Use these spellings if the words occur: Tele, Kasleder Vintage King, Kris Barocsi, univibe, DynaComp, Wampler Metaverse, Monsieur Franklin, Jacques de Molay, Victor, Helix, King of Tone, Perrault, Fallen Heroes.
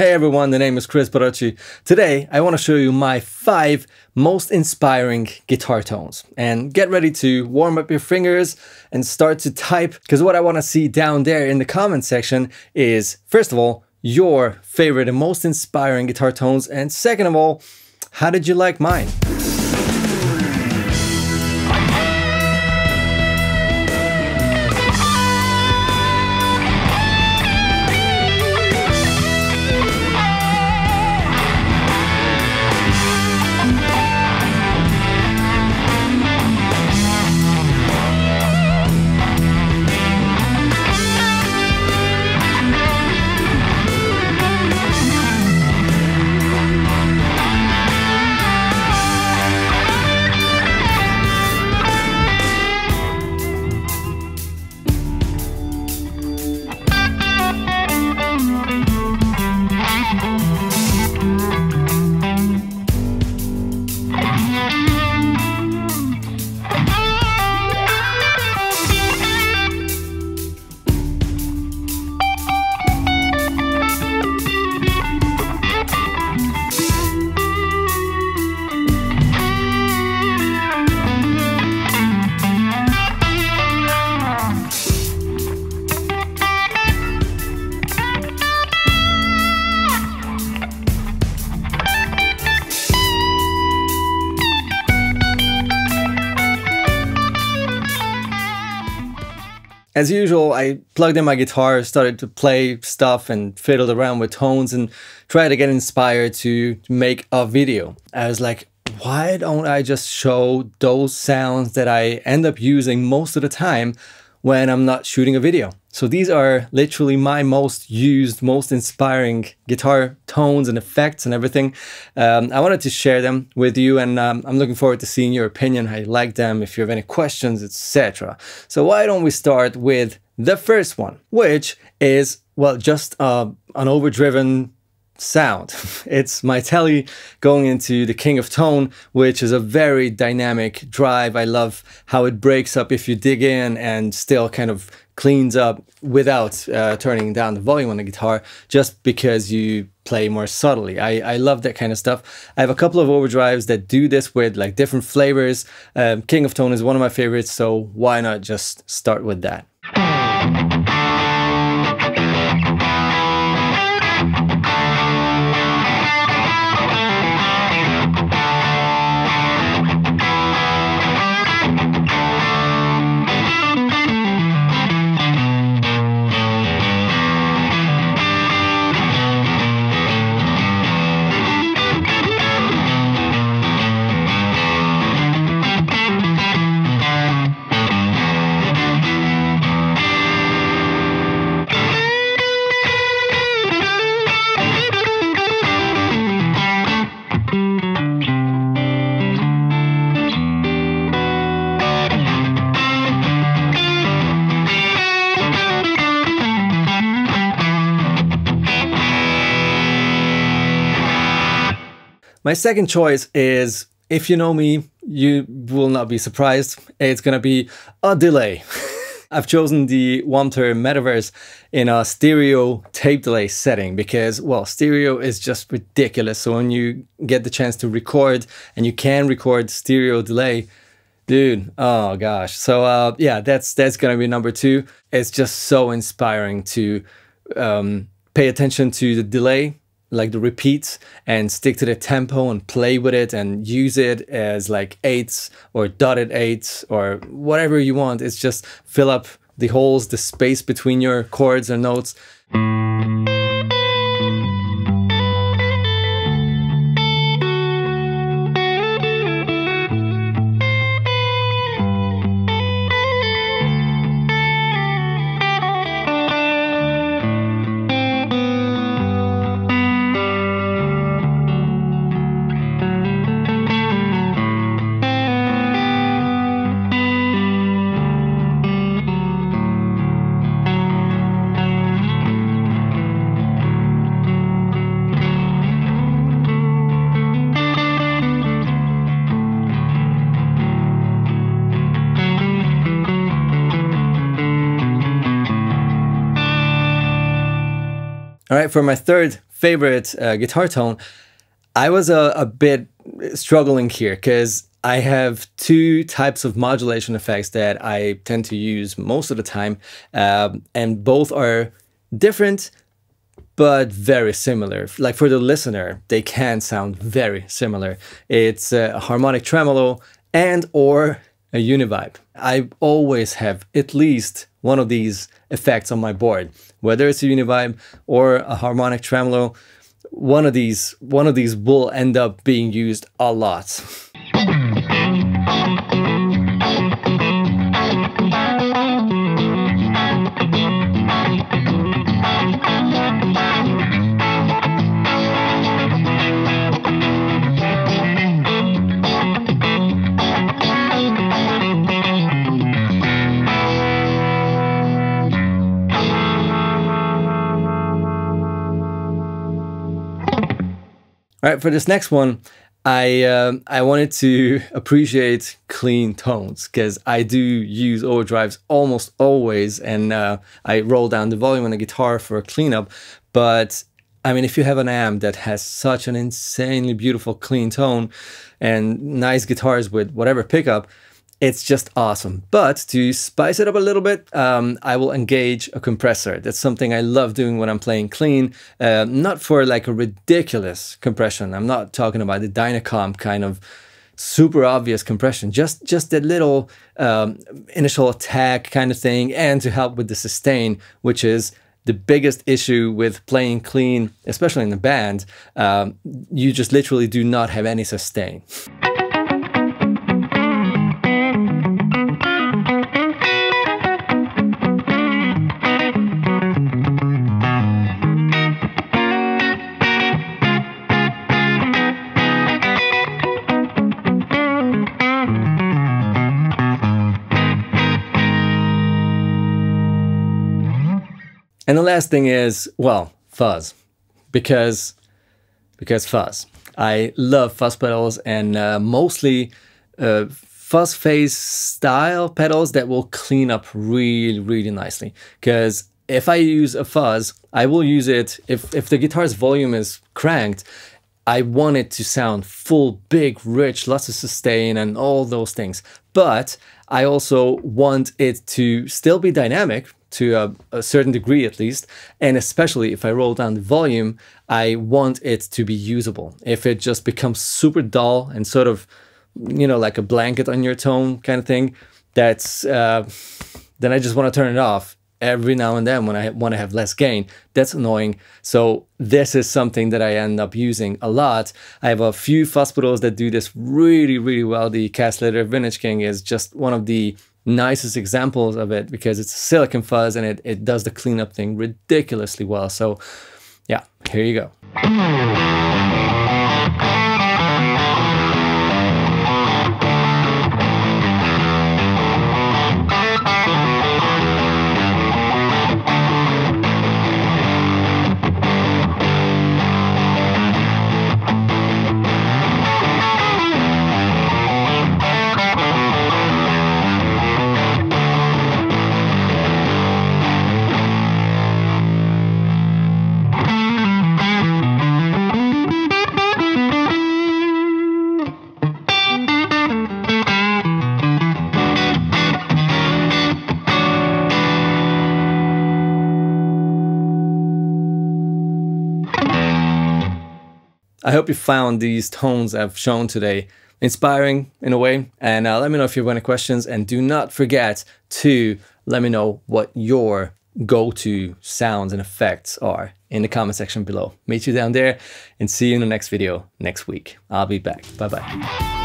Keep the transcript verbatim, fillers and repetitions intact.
Hey everyone, the name is Kris Barocsi. Today I want to show you my five most inspiring guitar tones. And get ready to warm up your fingers and start to type, because what I want to see down there in the comment section is, first of all, your favorite and most inspiring guitar tones, and second of all, how did you like mine? As usual, I plugged in my guitar, started to play stuff and fiddled around with tones and tried to get inspired to make a video. I was like, why don't I just show those sounds that I end up using most of the time when I'm not shooting a video? So these are literally my most used, most inspiring guitar tones and effects and everything. Um, I wanted to share them with you, and um, I'm looking forward to seeing your opinion, how you like them, if you have any questions, et cetera. So why don't we start with the first one, which is, well, just uh, an overdriven sound. It's my Tele going into the King of Tone, which is a very dynamic drive. I love how it breaks up if you dig in and still kind of cleans up without uh, turning down the volume on the guitar, just because you play more subtly. I, I love that kind of stuff. I have a couple of overdrives that do this with like different flavors. Um, King of Tone is one of my favorites, so why not just start with that? My second choice is, if you know me, you will not be surprised. It's gonna be a delay. I've chosen the Wampler Metaverse in a stereo tape delay setting because, well, stereo is just ridiculous. So when you get the chance to record, and you can record stereo delay, dude, oh gosh. So uh, yeah, that's, that's gonna be number two. It's just so inspiring to um, pay attention to the delay, like the repeats, and stick to the tempo and play with it and use it as like eights or dotted eights or whatever you want. It's just fill up the holes, the space between your chords and notes. All right, for my third favorite uh, guitar tone, I was a, a bit struggling here because I have two types of modulation effects that I tend to use most of the time, um, and both are different but very similar. Like for the listener, they can sound very similar. It's a harmonic tremolo and or a univibe. I always have at least one of these effects on my board, whether it's a univibe or a harmonic tremolo. One of these, one of these will end up being used a lot. All right, for this next one, I uh, I wanted to appreciate clean tones because I do use overdrives almost always, and uh, I roll down the volume on the guitar for a cleanup. But I mean, if you have an amp that has such an insanely beautiful clean tone and nice guitars with whatever pickup, it's just awesome. But to spice it up a little bit, um, I will engage a compressor. That's something I love doing when I'm playing clean, uh, not for like a ridiculous compression. I'm not talking about the DynaComp kind of super obvious compression, just, just that little um, initial attack kind of thing, and to help with the sustain, which is the biggest issue with playing clean, especially in the band. Um, you just literally do not have any sustain. And the last thing is, well, fuzz, because, because fuzz. I love fuzz pedals, and uh, mostly uh, fuzz face style pedals that will clean up really, really nicely. Because if I use a fuzz, I will use it, if, if the guitar's volume is cranked, I want it to sound full, big, rich, lots of sustain and all those things. But I also want it to still be dynamic, to a, a certain degree at least, and especially if I roll down the volume, I want it to be usable. If it just becomes super dull and sort of, you know, like a blanket on your tone kind of thing, that's, uh, then I just want to turn it off every now and then when I want to have less gain. That's annoying. So this is something that I end up using a lot. I have a few fuzz pedals that do this really, really well. The Kasleder Vintage King is just one of the nicest examples of it because it's silicon fuzz, and it, it does the cleanup thing ridiculously well. So yeah, here you go. I hope you found these tones I've shown today inspiring in a way, and uh, let me know if you have any questions, and do not forget to let me know what your go-to sounds and effects are in the comment section below. Meet you down there, and see you in the next video next week. I'll be back. Bye-bye.